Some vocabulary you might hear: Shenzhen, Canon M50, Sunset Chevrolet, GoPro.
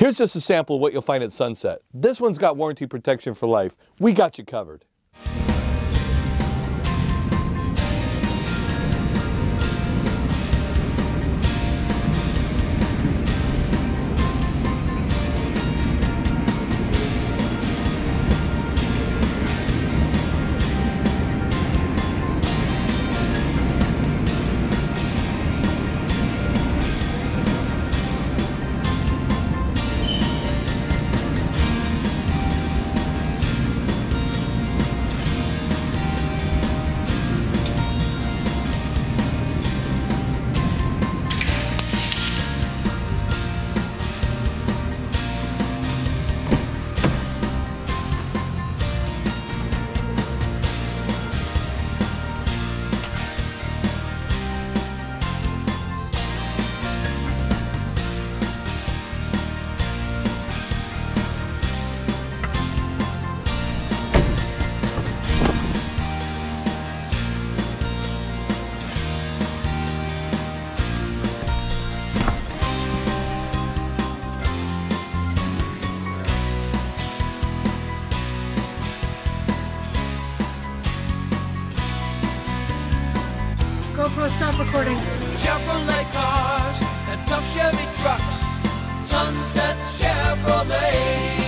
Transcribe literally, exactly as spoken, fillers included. Here's just a sample of what you'll find at Sunset. This one's got warranty protection for life. We got you covered. GoPro, stop recording. Chevrolet cars and tough Chevy trucks. Sunset Chevrolet.